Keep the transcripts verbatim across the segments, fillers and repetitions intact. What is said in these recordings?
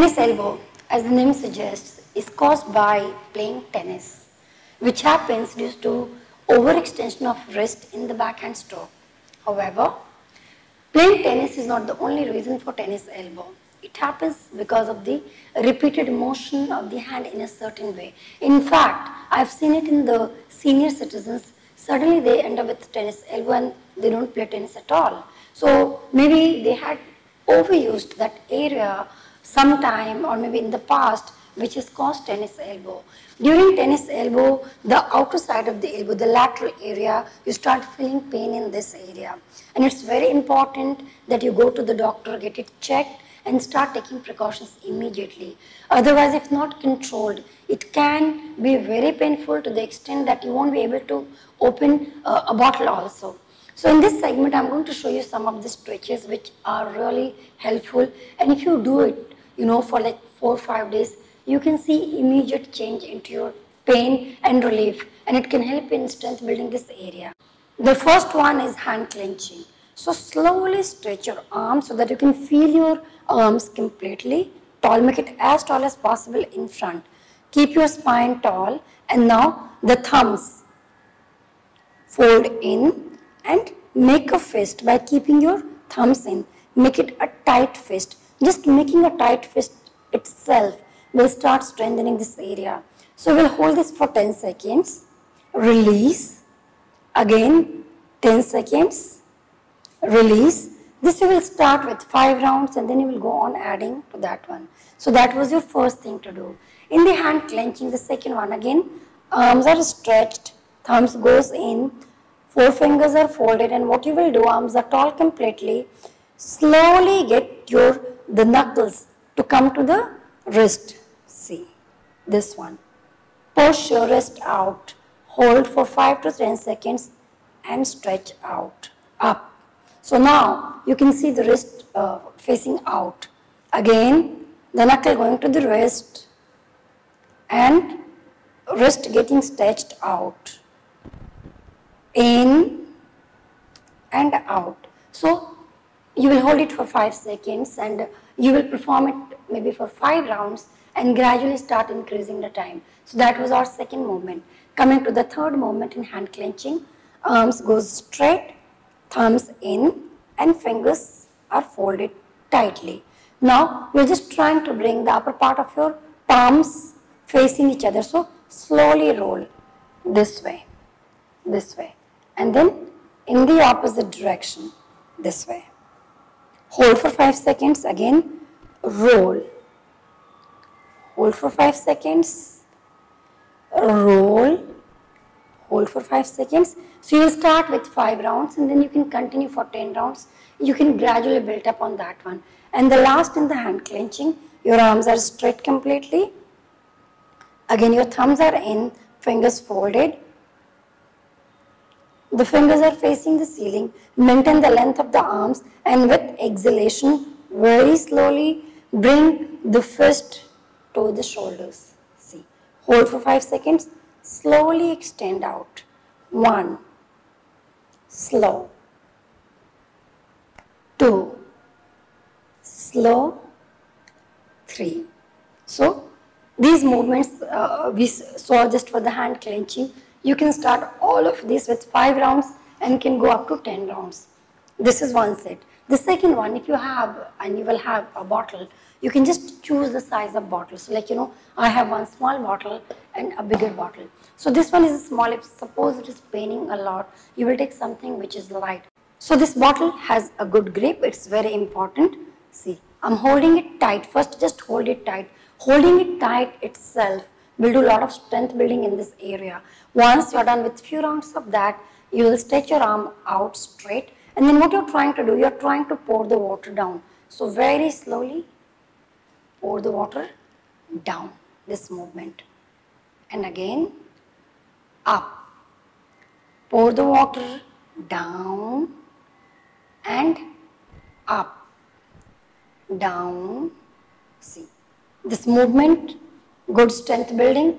Tennis elbow, as the name suggests, is caused by playing tennis, which happens due to overextension of wrist in the backhand stroke. However, playing tennis is not the only reason for tennis elbow. It happens because of the repeated motion of the hand in a certain way. In fact, I have seen it in the senior citizens. Suddenly they end up with tennis elbow and they don't play tennis at all. So maybe they had overused that area sometime or maybe in the past, which is caused tennis elbow. During tennis elbow, the outer side of the elbow, the lateral area, you start feeling pain in this area. And it's very important that you go to the doctor, get it checked, and start taking precautions immediately. Otherwise, if not controlled, it can be very painful to the extent that you won't be able to open uh, a bottle also. So in this segment, I'm going to show you some of the stretches which are really helpful. And if you do it, you know, for like four or five days, you can see immediate change into your pain and relief, and it can help in strength building this area. The first one is hand clenching. So slowly stretch your arm so that you can feel your arms completely tall. Make it as tall as possible in front. Keep your spine tall, and now the thumbs fold in and make a fist by keeping your thumbs in. Make it a tight fist. Just making a tight fist itself will start strengthening this area. So we'll hold this for ten seconds. Release. Again, ten seconds. Release. This you will start with five rounds and then you will go on adding to that one. So that was your first thing to do. In the hand clenching, the second one, again, arms are stretched, thumbs goes in, forefingers are folded, and what you will do, arms are tall completely. Slowly get your the knuckles to come to the wrist. See, this one. Push your wrist out, hold for five to ten seconds and stretch out, up. So now you can see the wrist uh, facing out. Again, the knuckle going to the wrist and wrist getting stretched out. In and out. So you will hold it for five seconds and you will perform it maybe for five rounds and gradually start increasing the time. So that was our second movement. Coming to the third movement in hand clenching, arms goes straight, thumbs in and fingers are folded tightly. Now you're just trying to bring the upper part of your palms facing each other. So slowly roll this way, this way, and then in the opposite direction, this way. Hold for five seconds, again roll. Hold for five seconds, roll. Hold for five seconds. So you will start with five rounds and then you can continue for ten rounds. You can gradually build up on that one. And the last in the hand clenching, your arms are straight completely. Again, your thumbs are in, fingers folded. The fingers are facing the ceiling. Maintain the length of the arms and with exhalation, very slowly bring the fist to the shoulders. See, hold for five seconds. Slowly extend out. One. Slow. Two. Slow. Three. So these movements uh, we saw just for the hand clenching. You can start all of these with five rounds and can go up to ten rounds. This is one set. The second one, if you have, and you will have a bottle, you can just choose the size of bottle. So like, you know, I have one small bottle and a bigger bottle. So this one is small. If suppose it is paining a lot, you will take something which is light. So this bottle has a good grip. It's very important. See, I'm holding it tight. First, just hold it tight. Holding it tight itself will do a lot of strength building in this area. Once you're done with few rounds of that, you will stretch your arm out straight. And then what you're trying to do, you're trying to pour the water down. So very slowly pour the water down, this movement. And again, up. Pour the water down and up, down. See, this movement, good strength building.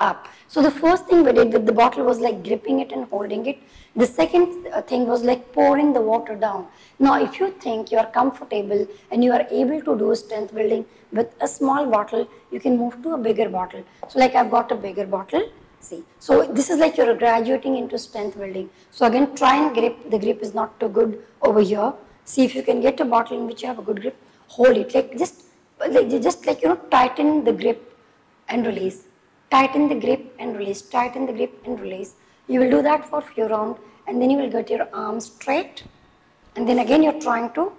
up. So the first thing we did with the bottle was like gripping it and holding it. The second thing was like pouring the water down. Now if you think you are comfortable and you are able to do strength building with a small bottle, you can move to a bigger bottle. So like I've got a bigger bottle. See, so this is like you're graduating into strength building. So again, try and grip. The grip is not too good over here. See if you can get a bottle in which you have a good grip. Hold it, like just, like, just like you know, tighten the grip and release. Tighten the grip and release. Tighten the grip and release. You will do that for a few rounds, and then you will get your arms straight. And then again, you're trying to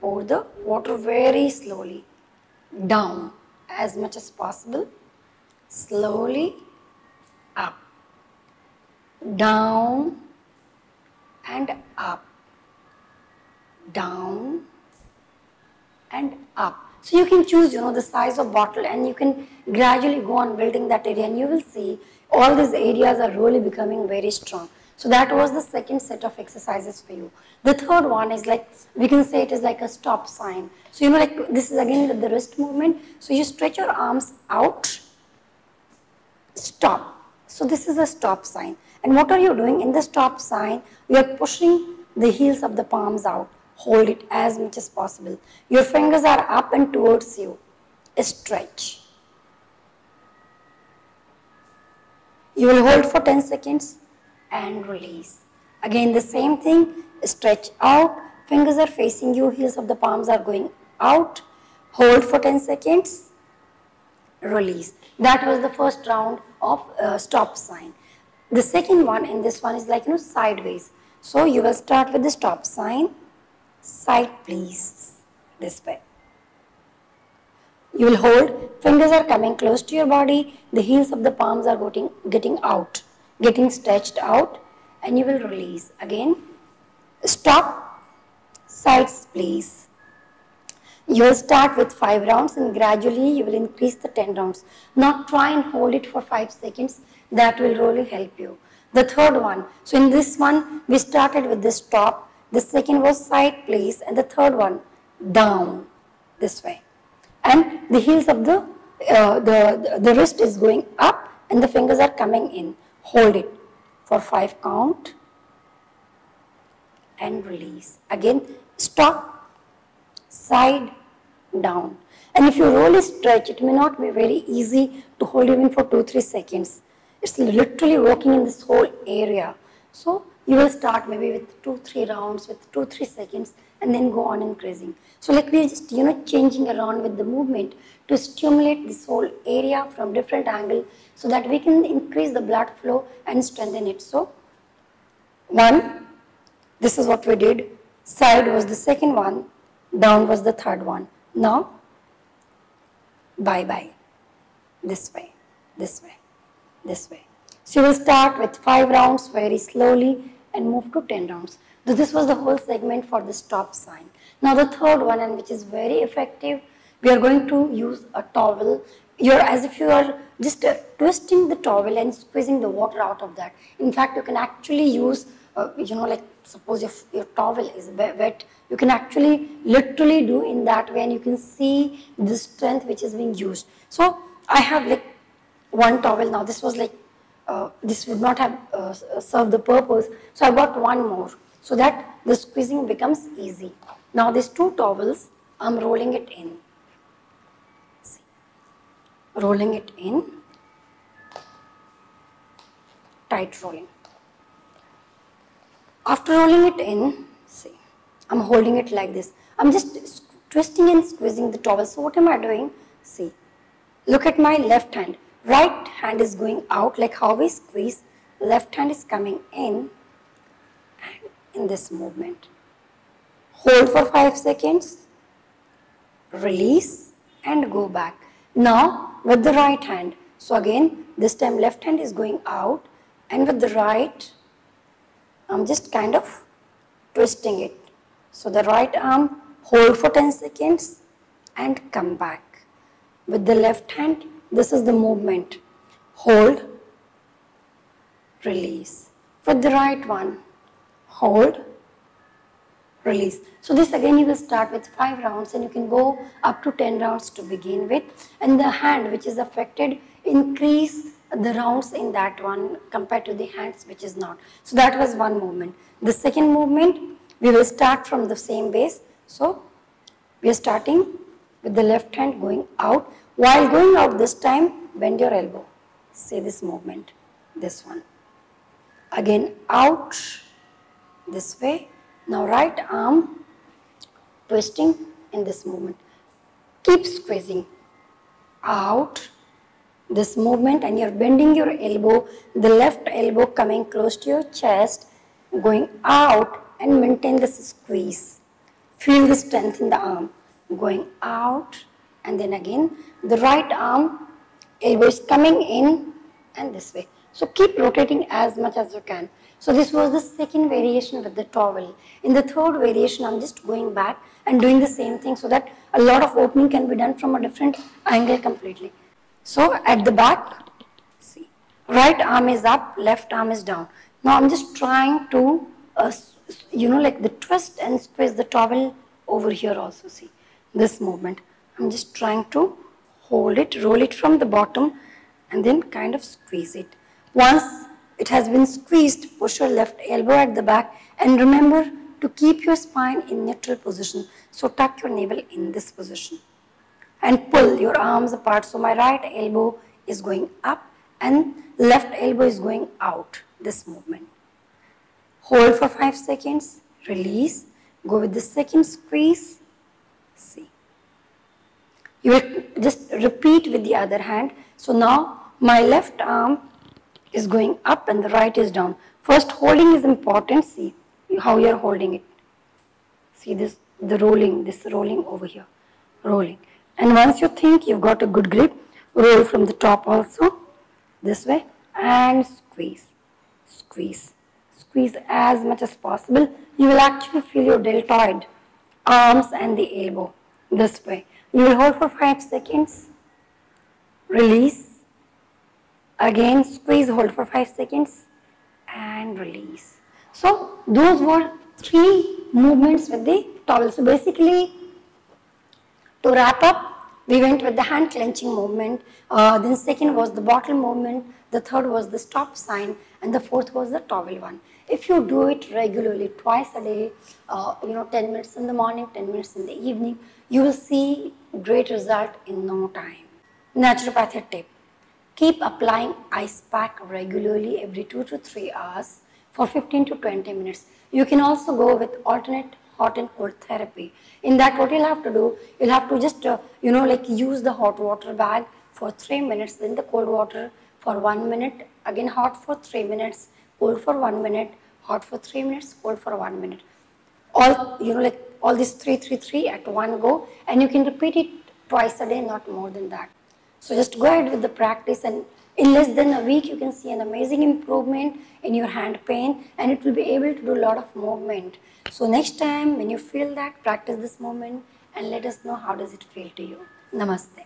pour the water very slowly down as much as possible. Slowly. Up, down and up, down and up. So you can choose, you know, the size of bottle, and you can gradually go on building that area, and you will see all these areas are really becoming very strong. So that was the second set of exercises for you. The third one is like, we can say it is like a stop sign. So you know, like this is again the wrist movement. So you stretch your arms out, stop. So this is a stop sign. And what are you doing in the stop sign? You are pushing the heels of the palms out. Hold it as much as possible. Your fingers are up and towards you. Stretch. You will hold for ten seconds and release. Again the same thing. Stretch out. Fingers are facing you. Heels of the palms are going out. Hold for ten seconds. Release. That was the first round of uh, stop sign. The second one, and this one is like, you know, sideways. So you will start with the stop sign, side please, this way. You will hold, fingers are coming close to your body, the heels of the palms are getting, getting out, getting stretched out, and you will release. Again, stop, sides please. You will start with five rounds, and gradually you will increase the ten rounds. Now try and hold it for five seconds. That will really help you. The third one. So in this one, we started with this stop. The second was side please. And the third one, down this way. And the heels of the, uh, the, the, the wrist is going up and the fingers are coming in. Hold it for five count and release. Again, stop. Side, down. And if you really stretch, it may not be very easy to hold even for two to three seconds. It's literally working in this whole area. So you will start maybe with two to three rounds, with two to three seconds, and then go on increasing. So like we are just, you know, changing around with the movement to stimulate this whole area from different angle so that we can increase the blood flow and strengthen it. So one, this is what we did. Side was the second one. Down was the third one. Now, bye-bye. This way, this way, this way. So you will start with five rounds very slowly and move to ten rounds. So this was the whole segment for the stop sign. Now the third one, and which is very effective, we are going to use a towel. You're as if you are just uh, twisting the towel and squeezing the water out of that. In fact, you can actually use Uh, you know, like suppose if your towel is wet, you can actually literally do in that way, and you can see the strength which is being used. So I have like one towel now. This was like, uh, this would not have uh, served the purpose. So I got one more so that the squeezing becomes easy. Now these two towels, I'm rolling it in. See, rolling it in, tight rolling. After rolling it in, see, I'm holding it like this. I'm just twisting and squeezing the towel. So what am I doing? See, look at my left hand. Right hand is going out like how we squeeze. Left hand is coming in, and in this movement. Hold for five seconds, release and go back. Now with the right hand. So again, this time left hand is going out, and with the right, I'm just kind of twisting it. So the right arm, hold for ten seconds and come back. With the left hand, this is the movement. Hold, release. With the right one, hold, release. So this again you will start with five rounds, and you can go up to ten rounds to begin with. And the hand which is affected, increase the rounds in that one compared to the hands which is not. So that was one movement. The second movement, we will start from the same base. So we are starting with the left hand going out. While going out this time, bend your elbow. See this movement, this one. Again out, this way. Now right arm twisting in this movement. Keep squeezing out this movement, and you're bending your elbow, the left elbow coming close to your chest, going out and maintain this squeeze. Feel the strength in the arm, going out, and then again the right arm, elbow is coming in and this way. So keep rotating as much as you can. So this was the second variation with the towel. In the third variation, I'm just going back and doing the same thing so that a lot of opening can be done from a different angle completely. So at the back, see, right arm is up, left arm is down. Now I'm just trying to, uh, you know, like the twist and squeeze the towel over here also, see, this movement. I'm just trying to hold it, roll it from the bottom and then kind of squeeze it. Once it has been squeezed, push your left elbow at the back and remember to keep your spine in neutral position. So tuck your navel in this position and pull your arms apart. So my right elbow is going up and left elbow is going out, this movement. Hold for five seconds, release, go with the second squeeze, see. You will just repeat with the other hand. So now my left arm is going up and the right is down. First holding is important, see how you are holding it. See this, the rolling, this rolling over here, rolling. And once you think you've got a good grip, roll from the top also, this way, and squeeze, squeeze, squeeze as much as possible. You will actually feel your deltoid, arms and the elbow, this way. You will hold for five seconds, release. Again, squeeze, hold for five seconds and release. So those were three movements with the towel. So basically, to wrap up, we went with the hand clenching movement, uh, then second was the bottle movement, the third was the stop sign, and the fourth was the towel one. If you do it regularly, twice a day, uh, you know, ten minutes in the morning, ten minutes in the evening, you will see great result in no time. Naturopathic tip. Keep applying ice pack regularly every two to three hours for fifteen to twenty minutes. You can also go with alternate hot and cold therapy. In that, what you'll have to do, you'll have to just, uh, you know, like use the hot water bag for three minutes, then the cold water for one minute, again hot for three minutes, cold for one minute, hot for three minutes, cold for one minute. All, you know, like all these three, three, three at one go, and you can repeat it twice a day, not more than that. So just go ahead with the practice, and in less than a week you can see an amazing improvement in your hand pain, and it will be able to do a lot of movement. So next time when you feel that, practice this movement and let us know how does it feel to you. Namaste.